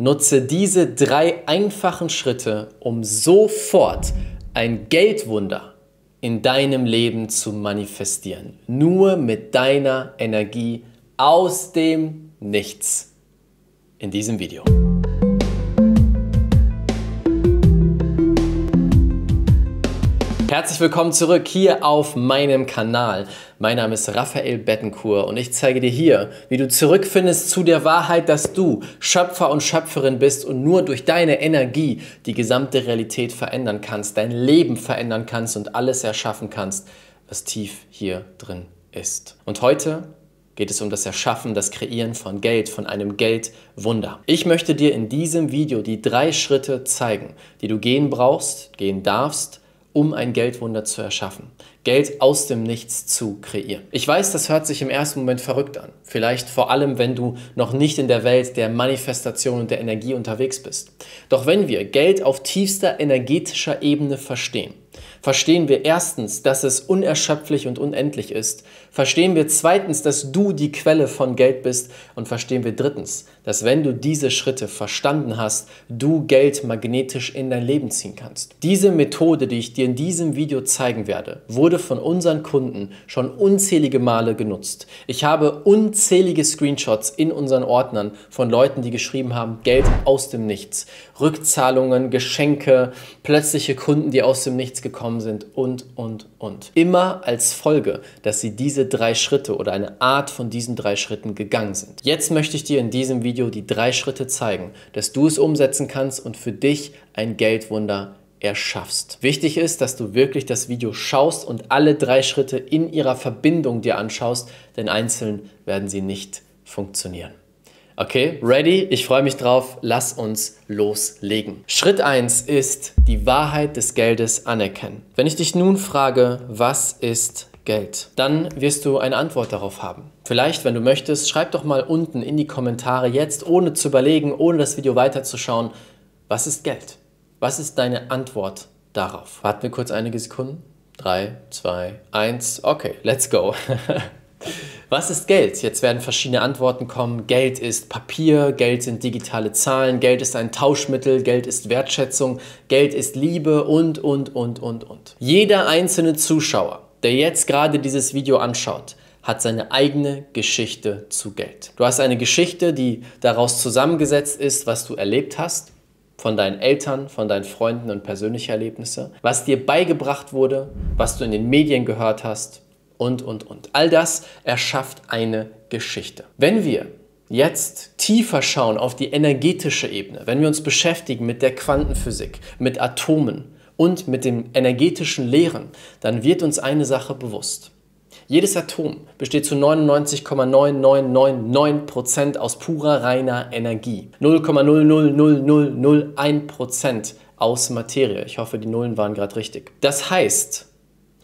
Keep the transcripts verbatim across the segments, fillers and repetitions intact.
Nutze diese drei einfachen Schritte, um sofort ein Geldwunder in deinem Leben zu manifestieren. Nur mit deiner Energie aus dem Nichts. In diesem Video. Herzlich willkommen zurück hier auf meinem Kanal. Mein Name ist Rafael Bettencourt und ich zeige dir hier, wie du zurückfindest zu der Wahrheit, dass du Schöpfer und Schöpferin bist und nur durch deine Energie die gesamte Realität verändern kannst, dein Leben verändern kannst und alles erschaffen kannst, was tief hier drin ist. Und heute geht es um das Erschaffen, das Kreieren von Geld, von einem Geldwunder. Ich möchte dir in diesem Video die drei Schritte zeigen, die du gehen brauchst, gehen darfst, um ein Geldwunder zu erschaffen. Geld aus dem Nichts zu kreieren. Ich weiß, das hört sich im ersten Moment verrückt an. Vielleicht vor allem, wenn du noch nicht in der Welt der Manifestation und der Energie unterwegs bist. Doch wenn wir Geld auf tiefster energetischer Ebene verstehen, verstehen wir erstens, dass es unerschöpflich und unendlich ist. Verstehen wir zweitens, dass du die Quelle von Geld bist. Und verstehen wir drittens, dass wenn du diese Schritte verstanden hast, du Geld magnetisch in dein Leben ziehen kannst. Diese Methode, die ich dir in diesem Video zeigen werde, wurde von unseren Kunden schon unzählige Male genutzt. Ich habe unzählige Screenshots in unseren Ordnern von Leuten, die geschrieben haben, Geld aus dem Nichts. Rückzahlungen, Geschenke, plötzliche Kunden, die aus dem Nichts gekommen sind und, und, und. Immer als Folge, dass sie diese drei Schritte oder eine Art von diesen drei Schritten gegangen sind. Jetzt möchte ich dir in diesem Video die drei Schritte zeigen, dass du es umsetzen kannst und für dich ein Geldwunder erschaffst. Wichtig ist, dass du wirklich das Video schaust und alle drei Schritte in ihrer Verbindung dir anschaust, denn einzeln werden sie nicht funktionieren. Okay, ready? Ich freue mich drauf. Lass uns loslegen. Schritt eins ist die Wahrheit des Geldes anerkennen. Wenn ich dich nun frage, was ist Geld? Dann wirst du eine Antwort darauf haben. Vielleicht, wenn du möchtest, schreib doch mal unten in die Kommentare jetzt, ohne zu überlegen, ohne das Video weiterzuschauen, was ist Geld? Was ist deine Antwort darauf? Warten wir kurz einige Sekunden. drei, zwei, eins. Okay, let's go. Was ist Geld? Jetzt werden verschiedene Antworten kommen. Geld ist Papier, Geld sind digitale Zahlen, Geld ist ein Tauschmittel, Geld ist Wertschätzung, Geld ist Liebe und, und, und, und, und. Jeder einzelne Zuschauer, der jetzt gerade dieses Video anschaut, hat seine eigene Geschichte zu Geld. Du hast eine Geschichte, die daraus zusammengesetzt ist, was du erlebt hast, von deinen Eltern, von deinen Freunden und persönliche Erlebnisse, was dir beigebracht wurde, was du in den Medien gehört hast, und, und, und. All das erschafft eine Geschichte. Wenn wir jetzt tiefer schauen auf die energetische Ebene, wenn wir uns beschäftigen mit der Quantenphysik, mit Atomen und mit den energetischen Lehren, dann wird uns eine Sache bewusst. Jedes Atom besteht zu neunundneunzig Komma neunundneunzig Prozent aus purer, reiner Energie. null Komma null null null null null eins Prozent aus Materie. Ich hoffe, die Nullen waren gerade richtig. Das heißt,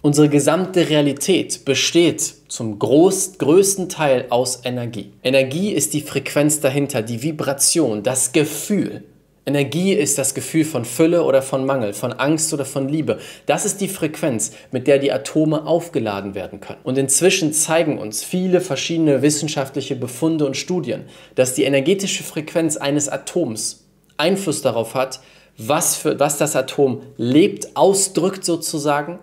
unsere gesamte Realität besteht zum groß, größten Teil aus Energie. Energie ist die Frequenz dahinter, die Vibration, das Gefühl. Energie ist das Gefühl von Fülle oder von Mangel, von Angst oder von Liebe. Das ist die Frequenz, mit der die Atome aufgeladen werden können. Und inzwischen zeigen uns viele verschiedene wissenschaftliche Befunde und Studien, dass die energetische Frequenz eines Atoms Einfluss darauf hat, was, für, was das Atom lebt, ausdrückt sozusagen,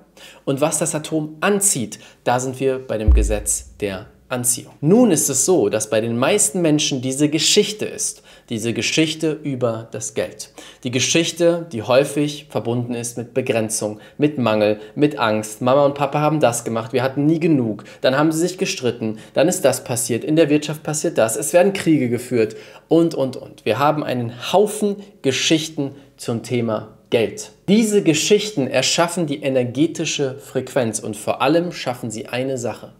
und was das Atom anzieht. Da sind wir bei dem Gesetz der Anziehung. Nun ist es so, dass bei den meisten Menschen diese Geschichte ist, diese Geschichte über das Geld. Die Geschichte, die häufig verbunden ist mit Begrenzung, mit Mangel, mit Angst. Mama und Papa haben das gemacht, wir hatten nie genug, dann haben sie sich gestritten, dann ist das passiert, in der Wirtschaft passiert das, es werden Kriege geführt und, und, und. Wir haben einen Haufen Geschichten zum Thema Geld. Diese Geschichten erschaffen die energetische Frequenz und vor allem schaffen sie eine Sache.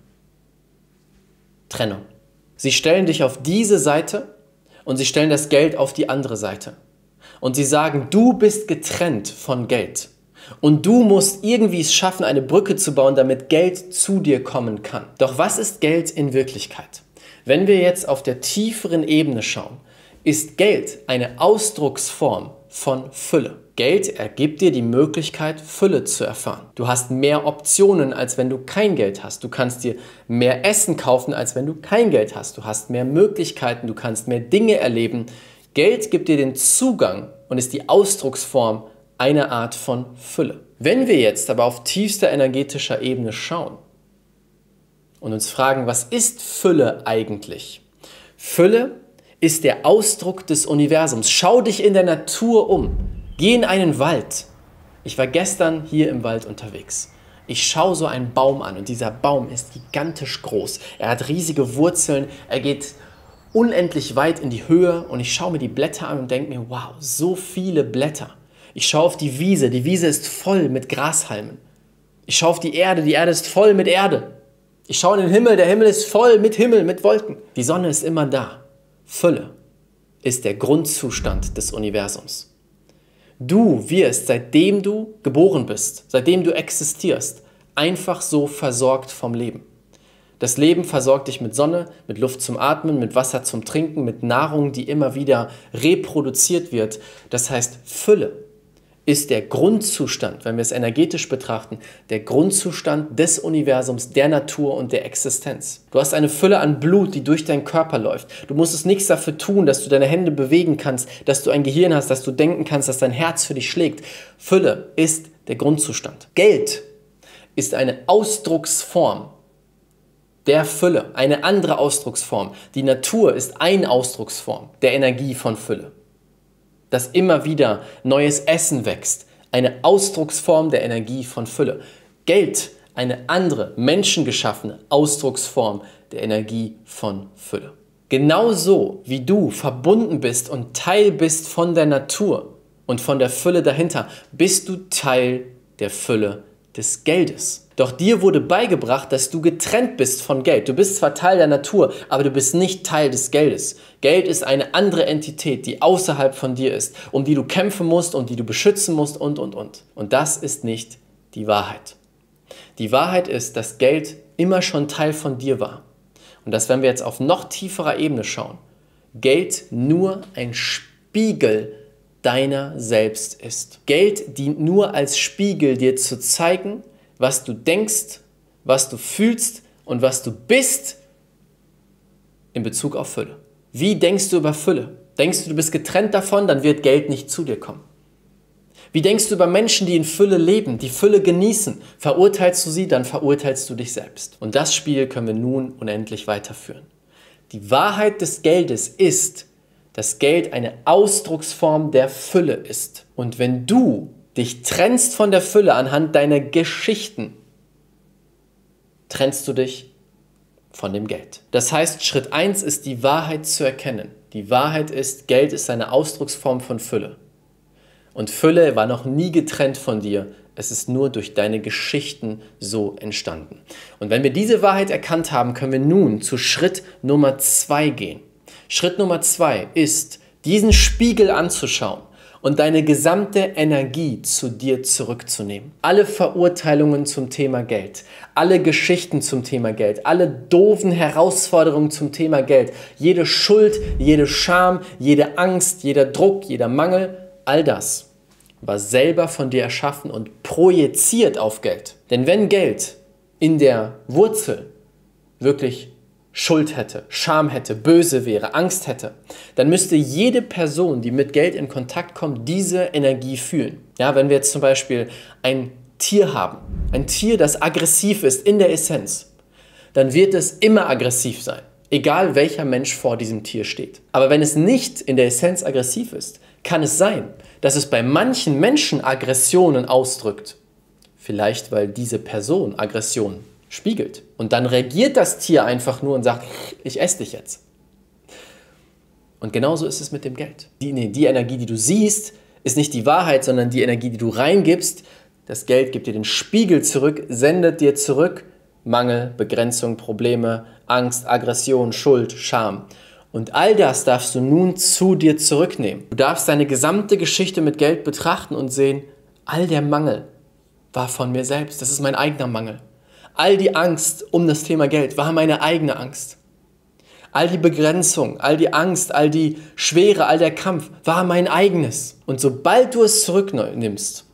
Trennung. Sie stellen dich auf diese Seite und sie stellen das Geld auf die andere Seite. Und sie sagen, du bist getrennt von Geld. Und du musst irgendwie es schaffen, eine Brücke zu bauen, damit Geld zu dir kommen kann. Doch was ist Geld in Wirklichkeit? Wenn wir jetzt auf der tieferen Ebene schauen, ist Geld eine Ausdrucksform von Fülle. Geld ergibt dir die Möglichkeit, Fülle zu erfahren. Du hast mehr Optionen, als wenn du kein Geld hast. Du kannst dir mehr Essen kaufen, als wenn du kein Geld hast. Du hast mehr Möglichkeiten, du kannst mehr Dinge erleben, Geld gibt dir den Zugang und ist die Ausdrucksform einer Art von Fülle. Wenn wir jetzt aber auf tiefster energetischer Ebene schauen und uns fragen, was ist Fülle eigentlich? Fülle ist der Ausdruck des Universums. Schau dich in der Natur um. Geh in einen Wald. Ich war gestern hier im Wald unterwegs. Ich schaue so einen Baum an und dieser Baum ist gigantisch groß. Er hat riesige Wurzeln, er geht unendlich weit in die Höhe und ich schaue mir die Blätter an und denke mir, wow, so viele Blätter. Ich schaue auf die Wiese, die Wiese ist voll mit Grashalmen. Ich schaue auf die Erde, die Erde ist voll mit Erde. Ich schaue in den Himmel, der Himmel ist voll mit Himmel, mit Wolken. Die Sonne ist immer da. Fülle ist der Grundzustand des Universums. Du wirst, seitdem du geboren bist, seitdem du existierst, einfach so versorgt vom Leben. Das Leben versorgt dich mit Sonne, mit Luft zum Atmen, mit Wasser zum Trinken, mit Nahrung, die immer wieder reproduziert wird. Das heißt, Fülle ist der Grundzustand, wenn wir es energetisch betrachten, der Grundzustand des Universums, der Natur und der Existenz. Du hast eine Fülle an Blut, die durch deinen Körper läuft. Du musstest nichts dafür tun, dass du deine Hände bewegen kannst, dass du ein Gehirn hast, dass du denken kannst, dass dein Herz für dich schlägt. Fülle ist der Grundzustand. Geld ist eine Ausdrucksform der Fülle, eine andere Ausdrucksform. Die Natur ist eine Ausdrucksform der Energie von Fülle. Dass immer wieder neues Essen wächst. Eine Ausdrucksform der Energie von Fülle. Geld, eine andere, menschengeschaffene Ausdrucksform der Energie von Fülle. Genauso wie du verbunden bist und Teil bist von der Natur und von der Fülle dahinter, bist du Teil der Fülle des Geldes. Doch dir wurde beigebracht, dass du getrennt bist von Geld. Du bist zwar Teil der Natur, aber du bist nicht Teil des Geldes. Geld ist eine andere Entität, die außerhalb von dir ist, um die du kämpfen musst, um die du beschützen musst und, und, und. Und das ist nicht die Wahrheit. Die Wahrheit ist, dass Geld immer schon Teil von dir war. Und dass, wenn wir jetzt auf noch tieferer Ebene schauen, Geld nur ein Spiegel deiner selbst ist. Geld dient nur als Spiegel, dir zu zeigen, was du denkst, was du fühlst und was du bist in Bezug auf Fülle. Wie denkst du über Fülle? Denkst du, du bist getrennt davon, dann wird Geld nicht zu dir kommen. Wie denkst du über Menschen, die in Fülle leben, die Fülle genießen? Verurteilst du sie, dann verurteilst du dich selbst. Und das Spiel können wir nun unendlich weiterführen. Die Wahrheit des Geldes ist, dass Geld eine Ausdrucksform der Fülle ist. Und wenn du dich trennst von der Fülle anhand deiner Geschichten, trennst du dich von dem Geld. Das heißt, Schritt eins ist, die Wahrheit zu erkennen. Die Wahrheit ist, Geld ist eine Ausdrucksform von Fülle. Und Fülle war noch nie getrennt von dir. Es ist nur durch deine Geschichten so entstanden. Und wenn wir diese Wahrheit erkannt haben, können wir nun zu Schritt Nummer zwei gehen. Schritt Nummer zwei ist, diesen Spiegel anzuschauen und deine gesamte Energie zu dir zurückzunehmen. Alle Verurteilungen zum Thema Geld, alle Geschichten zum Thema Geld, alle doofen Herausforderungen zum Thema Geld, jede Schuld, jede Scham, jede Angst, jeder Druck, jeder Mangel, all das war selber von dir erschaffen und projiziert auf Geld. Denn wenn Geld in der Wurzel wirklich Schuld hätte, Scham hätte, böse wäre, Angst hätte, dann müsste jede Person, die mit Geld in Kontakt kommt, diese Energie fühlen. Ja, wenn wir jetzt zum Beispiel ein Tier haben, ein Tier, das aggressiv ist in der Essenz, dann wird es immer aggressiv sein, egal welcher Mensch vor diesem Tier steht. Aber wenn es nicht in der Essenz aggressiv ist, kann es sein, dass es bei manchen Menschen Aggressionen ausdrückt. Vielleicht, weil diese Person Aggressionen spiegelt. Und dann reagiert das Tier einfach nur und sagt, ich esse dich jetzt. Und genauso ist es mit dem Geld. Die, nee, die Energie, die du siehst, ist nicht die Wahrheit, sondern die Energie, die du reingibst. Das Geld gibt dir den Spiegel zurück, sendet dir zurück Mangel, Begrenzung, Probleme, Angst, Aggression, Schuld, Scham. Und all das darfst du nun zu dir zurücknehmen. Du darfst deine gesamte Geschichte mit Geld betrachten und sehen, all der Mangel war von mir selbst. Das ist mein eigener Mangel. All die Angst um das Thema Geld war meine eigene Angst. All die Begrenzung, all die Angst, all die Schwere, all der Kampf war mein eigenes. Und sobald du es zurücknimmst,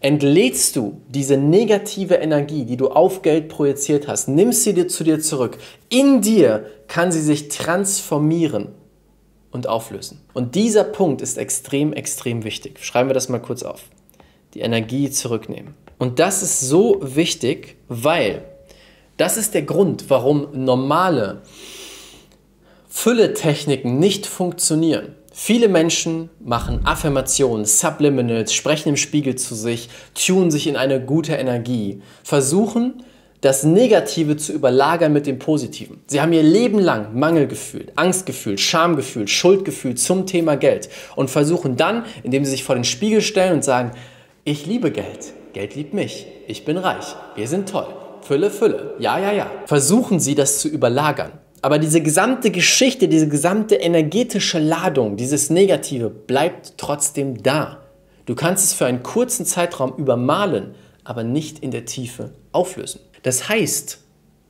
entlädst du diese negative Energie, die du auf Geld projiziert hast, nimmst sie dir zu dir zurück. In dir kann sie sich transformieren und auflösen. Und dieser Punkt ist extrem, extrem wichtig. Schreiben wir das mal kurz auf. Die Energie zurücknehmen. Und das ist so wichtig, weil das ist der Grund, warum normale Fülletechniken nicht funktionieren. Viele Menschen machen Affirmationen, Subliminals, sprechen im Spiegel zu sich, tunen sich in eine gute Energie, versuchen, das Negative zu überlagern mit dem Positiven. Sie haben ihr Leben lang Mangelgefühl, Angstgefühl, Schamgefühl, Schuldgefühl zum Thema Geld und versuchen dann, indem sie sich vor den Spiegel stellen und sagen, ich liebe Geld, Geld liebt mich, ich bin reich, wir sind toll, Fülle, Fülle, ja, ja, ja. Versuchen sie, das zu überlagern. Aber diese gesamte Geschichte, diese gesamte energetische Ladung, dieses Negative bleibt trotzdem da. Du kannst es für einen kurzen Zeitraum übermalen, aber nicht in der Tiefe auflösen. Das heißt,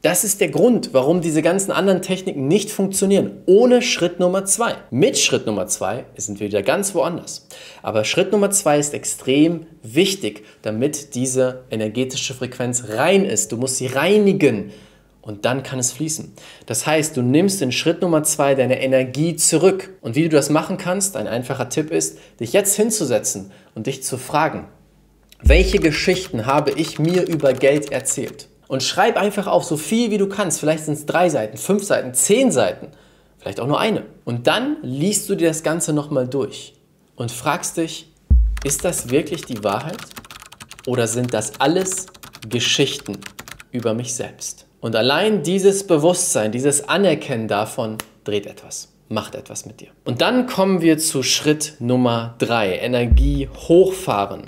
das ist der Grund, warum diese ganzen anderen Techniken nicht funktionieren, ohne Schritt Nummer zwei. Mit Schritt Nummer zwei sind wir wieder ganz woanders. Aber Schritt Nummer zwei ist extrem wichtig, damit diese energetische Frequenz rein ist. Du musst sie reinigen. Und dann kann es fließen. Das heißt, du nimmst in Schritt Nummer zwei deine Energie zurück. Und wie du das machen kannst, ein einfacher Tipp ist, dich jetzt hinzusetzen und dich zu fragen, welche Geschichten habe ich mir über Geld erzählt? Und schreib einfach auf, so viel wie du kannst. Vielleicht sind es drei Seiten, fünf Seiten, zehn Seiten, vielleicht auch nur eine. Und dann liest du dir das Ganze nochmal durch und fragst dich, ist das wirklich die Wahrheit? Oder sind das alles Geschichten über mich selbst? Und allein dieses Bewusstsein, dieses Anerkennen davon dreht etwas, macht etwas mit dir. Und dann kommen wir zu Schritt Nummer drei, Energie hochfahren.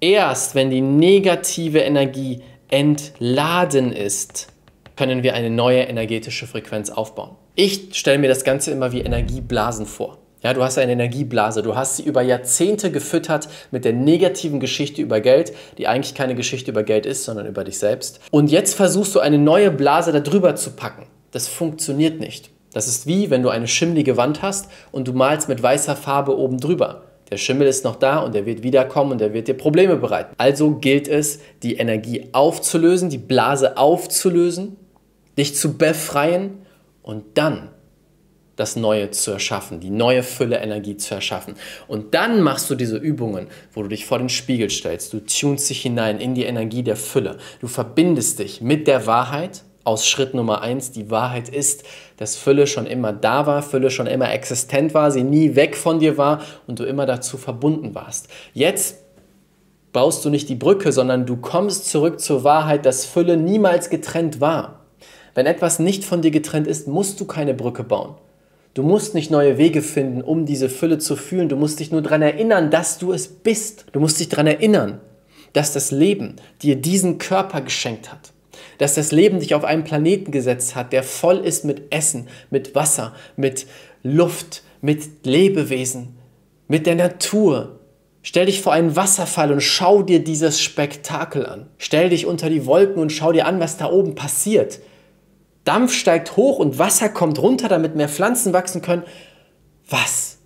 Erst wenn die negative Energie entladen ist, können wir eine neue energetische Frequenz aufbauen. Ich stelle mir das Ganze immer wie Energieblasen vor. Ja, du hast eine Energieblase, du hast sie über Jahrzehnte gefüttert mit der negativen Geschichte über Geld, die eigentlich keine Geschichte über Geld ist, sondern über dich selbst. Und jetzt versuchst du eine neue Blase darüber zu packen. Das funktioniert nicht. Das ist wie, wenn du eine schimmelige Wand hast und du malst mit weißer Farbe oben drüber. Der Schimmel ist noch da und er wird wiederkommen und er wird dir Probleme bereiten. Also gilt es, die Energie aufzulösen, die Blase aufzulösen, dich zu befreien und dann das Neue zu erschaffen, die neue Fülle Energie zu erschaffen. Und dann machst du diese Übungen, wo du dich vor den Spiegel stellst, du tunst dich hinein in die Energie der Fülle, du verbindest dich mit der Wahrheit aus Schritt Nummer eins. Die Wahrheit ist, dass Fülle schon immer da war, Fülle schon immer existent war, sie nie weg von dir war und du immer dazu verbunden warst. Jetzt baust du nicht die Brücke, sondern du kommst zurück zur Wahrheit, dass Fülle niemals getrennt war. Wenn etwas nicht von dir getrennt ist, musst du keine Brücke bauen. Du musst nicht neue Wege finden, um diese Fülle zu fühlen. Du musst dich nur daran erinnern, dass du es bist. Du musst dich daran erinnern, dass das Leben dir diesen Körper geschenkt hat. Dass das Leben dich auf einen Planeten gesetzt hat, der voll ist mit Essen, mit Wasser, mit Luft, mit Lebewesen, mit der Natur. Stell dich vor einen Wasserfall und schau dir dieses Spektakel an. Stell dich unter die Wolken und schau dir an, was da oben passiert. Dampf steigt hoch und Wasser kommt runter, damit mehr Pflanzen wachsen können. Was?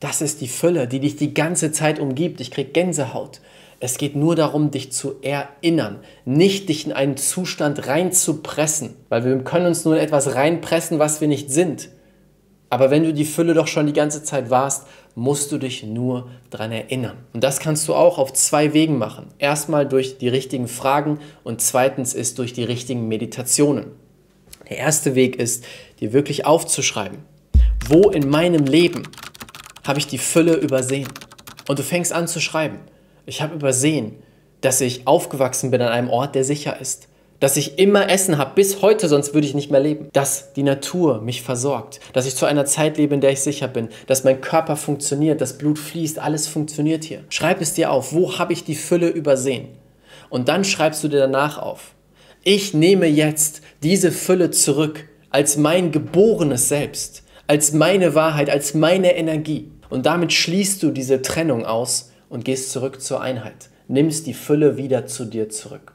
Das ist die Fülle, die dich die ganze Zeit umgibt. Ich kriege Gänsehaut. Es geht nur darum, dich zu erinnern, nicht dich in einen Zustand reinzupressen, weil wir können uns nur in etwas reinpressen, was wir nicht sind. Aber wenn du die Fülle doch schon die ganze Zeit warst, musst du dich nur daran erinnern. Und das kannst du auch auf zwei Wegen machen. Erstmal durch die richtigen Fragen und zweitens ist durch die richtigen Meditationen. Der erste Weg ist, dir wirklich aufzuschreiben, wo in meinem Leben habe ich die Fülle übersehen? Und du fängst an zu schreiben. Ich habe übersehen, dass ich aufgewachsen bin an einem Ort, der sicher ist. Dass ich immer Essen habe, bis heute, sonst würde ich nicht mehr leben. Dass die Natur mich versorgt. Dass ich zu einer Zeit lebe, in der ich sicher bin. Dass mein Körper funktioniert, das Blut fließt, alles funktioniert hier. Schreib es dir auf, wo habe ich die Fülle übersehen? Und dann schreibst du dir danach auf. Ich nehme jetzt diese Fülle zurück als mein geborenes Selbst, als meine Wahrheit, als meine Energie. Und damit schließt du diese Trennung aus und gehst zurück zur Einheit. Nimmst die Fülle wieder zu dir zurück.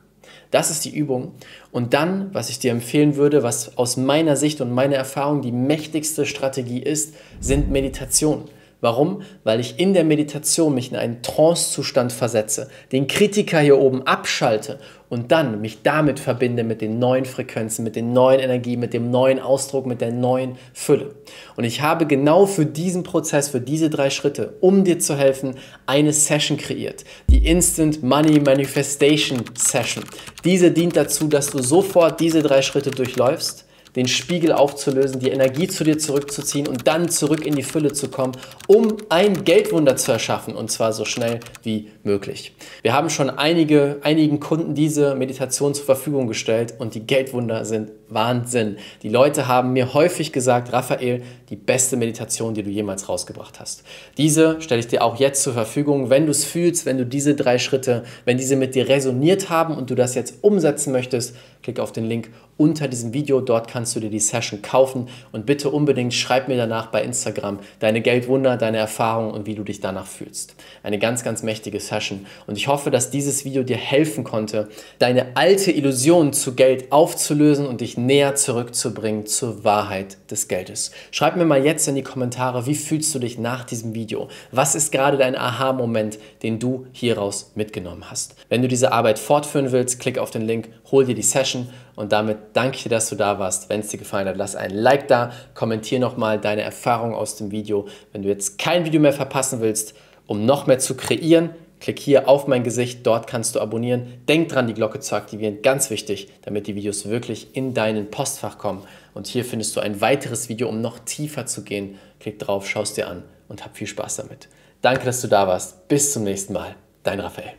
Das ist die Übung. Und dann, was ich dir empfehlen würde, was aus meiner Sicht und meiner Erfahrung die mächtigste Strategie ist, sind Meditationen. Warum? Weil ich in der Meditation mich in einen Trance-Zustand versetze, den Kritiker hier oben abschalte und dann mich damit verbinde mit den neuen Frequenzen, mit den neuen Energien, mit dem neuen Ausdruck, mit der neuen Fülle. Und ich habe genau für diesen Prozess, für diese drei Schritte, um dir zu helfen, eine Session kreiert. Die Instant Money Manifestation Session. Diese dient dazu, dass du sofort diese drei Schritte durchläufst, den Spiegel aufzulösen, die Energie zu dir zurückzuziehen und dann zurück in die Fülle zu kommen, um ein Geldwunder zu erschaffen, und zwar so schnell wie möglich. Wir haben schon einige, einigen Kunden diese Meditation zur Verfügung gestellt und die Geldwunder sind Wahnsinn. Die Leute haben mir häufig gesagt, Rafael, die beste Meditation, die du jemals rausgebracht hast. Diese stelle ich dir auch jetzt zur Verfügung, wenn du es fühlst, wenn du diese drei Schritte, wenn diese mit dir resoniert haben und du das jetzt umsetzen möchtest, klick auf den Link unter diesem Video, dort kannst du dir die Session kaufen und bitte unbedingt schreib mir danach bei Instagram deine Geldwunder, deine Erfahrungen und wie du dich danach fühlst. Eine ganz, ganz mächtige Session und ich hoffe, dass dieses Video dir helfen konnte, deine alte Illusion zu Geld aufzulösen und dich näher zurückzubringen zur Wahrheit des Geldes. Schreib mir mal jetzt in die Kommentare, wie fühlst du dich nach diesem Video? Was ist gerade dein Aha-Moment, den du hieraus mitgenommen hast? Wenn du diese Arbeit fortführen willst, klick auf den Link, hol dir die Session und damit danke ich dir, dass du da warst. Wenn es dir gefallen hat, lass einen Like da, kommentiere nochmal deine Erfahrung aus dem Video. Wenn du jetzt kein Video mehr verpassen willst, um noch mehr zu kreieren, klick hier auf mein Gesicht, dort kannst du abonnieren. Denk dran, die Glocke zu aktivieren, ganz wichtig, damit die Videos wirklich in deinen Postfach kommen. Und hier findest du ein weiteres Video, um noch tiefer zu gehen. Klick drauf, schau es dir an und hab viel Spaß damit. Danke, dass du da warst. Bis zum nächsten Mal. Dein Rafael.